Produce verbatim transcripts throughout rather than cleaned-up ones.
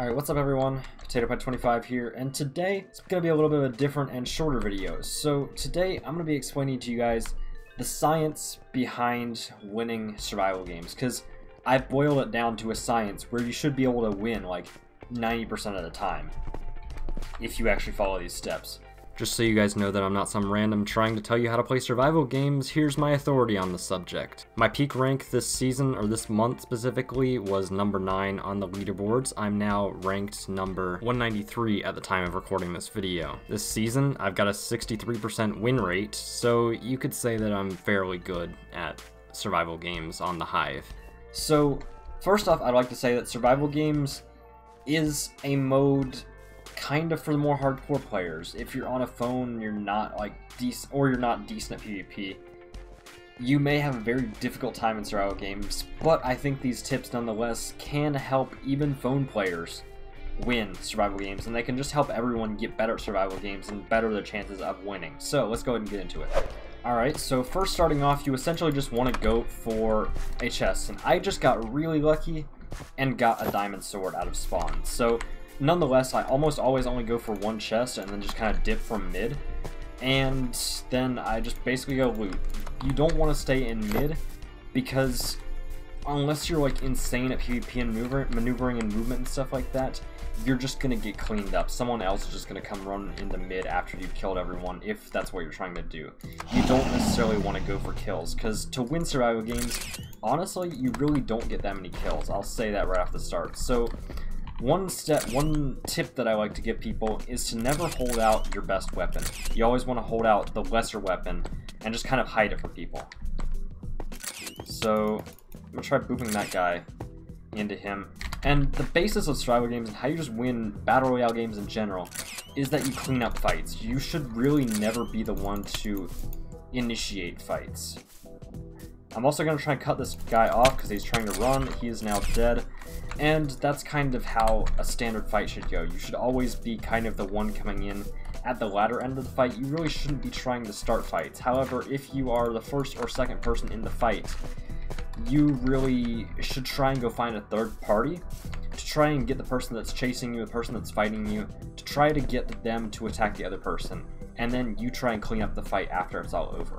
Alright, what's up everyone? PotatoPie twenty-five here, and today it's going to be a little bit of a different and shorter video. So today I'm going to be explaining to you guys the science behind winning survival games, because I've boiled it down to a science where you should be able to win like ninety percent of the time if you actually follow these steps. Just so you guys know that I'm not some random trying to tell you how to play survival games, here's my authority on the subject. My peak rank this season, or this month specifically, was number nine on the leaderboards. I'm now ranked number one ninety-three at the time of recording this video. This season, I've got a sixty-three percent win rate, so you could say that I'm fairly good at survival games on the Hive. So, first off, I'd like to say that survival games is a mode kind of for the more hardcore players. If you're on a phone, you're not like decent, or you're not decent at PvP, you may have a very difficult time in survival games, but I think these tips nonetheless can help even phone players win survival games, and they can just help everyone get better at survival games and better their chances of winning. So let's go ahead and get into it. Alright, so first starting off, you essentially just want to go for a chest, and I just got really lucky and got a diamond sword out of spawn. So nonetheless, I almost always only go for one chest and then just kind of dip from mid, and then I just basically go loot. You don't want to stay in mid, because unless you're like insane at PvP and maneuvering and movement and stuff like that, you're just going to get cleaned up. Someone else is just going to come run into mid after you've killed everyone, if that's what you're trying to do. You don't necessarily want to go for kills, because to win survival games, honestly, you really don't get that many kills. I'll say that right off the start. So One step, one tip that I like to give people is to never hold out your best weapon. You always want to hold out the lesser weapon and just kind of hide it for people. So I'm going to try booping that guy into him. And the basis of survival games and how you just win battle royale games in general is that you clean up fights. You should really never be the one to initiate fights. I'm also going to try and cut this guy off because he's trying to run. He is now dead. And that's kind of how a standard fight should go. You should always be kind of the one coming in at the latter end of the fight. You really shouldn't be trying to start fights. However, if you are the first or second person in the fight, you really should try and go find a third party to try and get the person that's chasing you, the person that's fighting you, to try to get them to attack the other person. And then you try and clean up the fight after it's all over.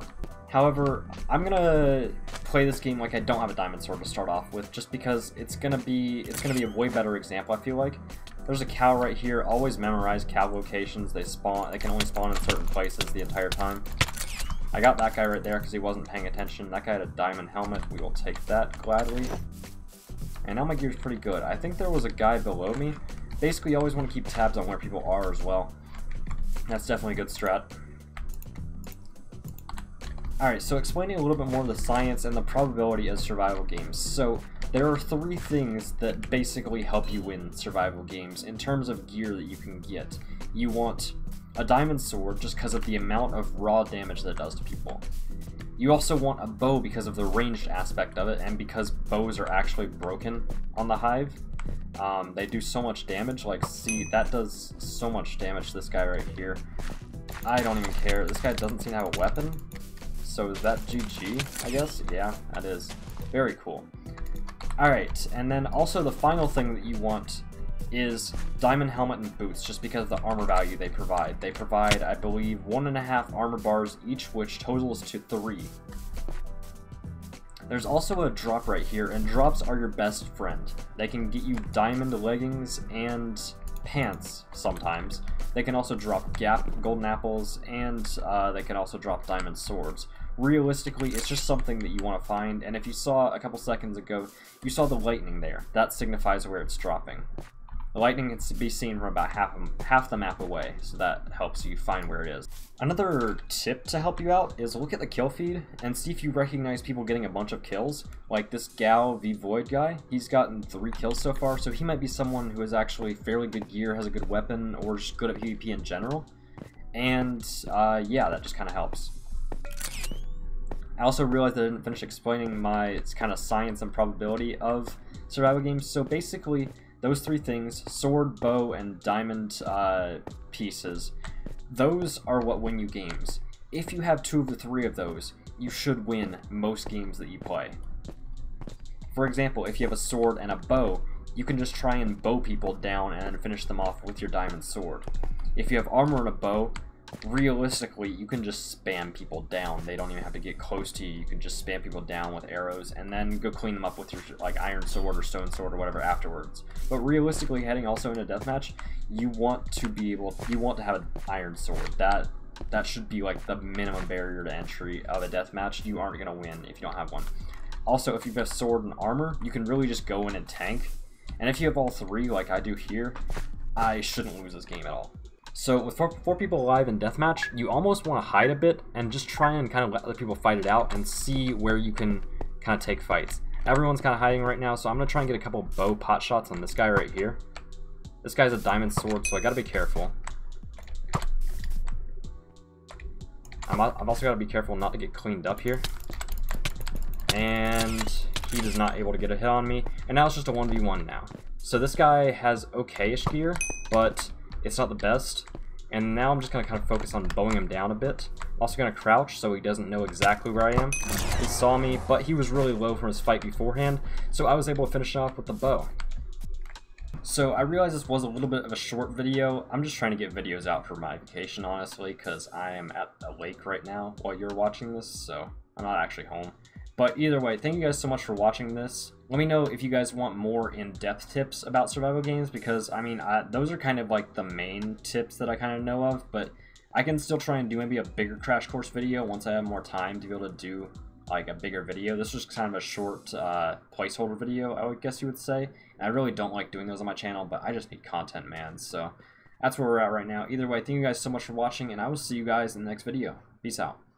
However, I'm gonna play this game like I don't have a diamond sword to start off with, just because it's gonna be it's gonna be a way better example. I feel like there's a cow right here. Always memorize cow locations. They spawn. They can only spawn in certain places the entire time. I got that guy right there because he wasn't paying attention. That guy had a diamond helmet. We will take that gladly. And now my gear's pretty good. I think there was a guy below me. Basically, you always want to keep tabs on where people are as well. That's definitely a good strat. Alright, so explaining a little bit more of the science and the probability of survival games. So, there are three things that basically help you win survival games in terms of gear that you can get. You want a diamond sword just because of the amount of raw damage that it does to people. You also want a bow because of the ranged aspect of it, and because bows are actually broken on the Hive. Um, they do so much damage. Like, see, that does so much damage to this guy right here. I don't even care. This guy doesn't seem to have a weapon. So is that G G, I guess? Yeah, that is. Very cool. Alright, and then also the final thing that you want is diamond helmet and boots, just because of the armor value they provide. They provide, I believe, one and a half armor bars each, which totals to three. There's also a drop right here, and drops are your best friend. They can get you diamond leggings and pants sometimes. They can also drop gap golden apples, and uh, they can also drop diamond swords. Realistically, it's just something that you want to find, and if you saw a couple seconds ago, you saw the lightning there. That signifies where it's dropping. The lightning can be seen from about half, half the map away, so that helps you find where it is. Another tip to help you out is look at the kill feed and see if you recognize people getting a bunch of kills. Like this Gal V Void guy, he's gotten three kills so far, so he might be someone who is actually fairly good gear, has a good weapon, or just good at PvP in general. And uh, yeah, that just kind of helps. I also realized that I didn't finish explaining my kind of science and probability of survival games, so basically those three things, sword, bow, and diamond uh, pieces, those are what win you games. If you have two of the three of those, you should win most games that you play. For example, if you have a sword and a bow, you can just try and bow people down and then finish them off with your diamond sword. If you have armor and a bow, realistically, you can just spam people down. They don't even have to get close to you. You can just spam people down with arrows and then go clean them up with your like iron sword or stone sword or whatever afterwards. But realistically, heading also into deathmatch, you want to be able, you want to have an iron sword. That that should be like the minimum barrier to entry of a deathmatch. You aren't gonna win if you don't have one. Also, if you've got a sword and armor, you can really just go in and tank. And if you have all three, like I do here, I shouldn't lose this game at all. So with four, four people alive in deathmatch, you almost want to hide a bit and just try and kind of let other people fight it out and see where you can kind of take fights. Everyone's kind of hiding right now, so I'm going to try and get a couple bow pot shots on this guy right here. This guy's a diamond sword, so I got to be careful. I'm, I've also got to be careful not to get cleaned up here. And he is not able to get a hit on me. And now it's just a one v one now. So this guy has okay-ish gear, but it's not the best. And now I'm just going to kind of focus on bowing him down a bit. Also going to crouch so he doesn't know exactly where I am. He saw me, but he was really low from his fight beforehand, so I was able to finish it off with the bow. So I realize this was a little bit of a short video. I'm just trying to get videos out for my vacation, honestly, because I am at a lake right now while you're watching this, so I'm not actually home. But either way, thank you guys so much for watching this. Let me know if you guys want more in-depth tips about survival games, because I mean, I, those are kind of like the main tips that I kind of know of, but I can still try and do maybe a bigger Crash Course video once I have more time to be able to do like a bigger video. This was kind of a short uh, placeholder video, I would guess you would say. And I really don't like doing those on my channel, but I just need content, man. So that's where we're at right now. Either way, thank you guys so much for watching, and I will see you guys in the next video. Peace out.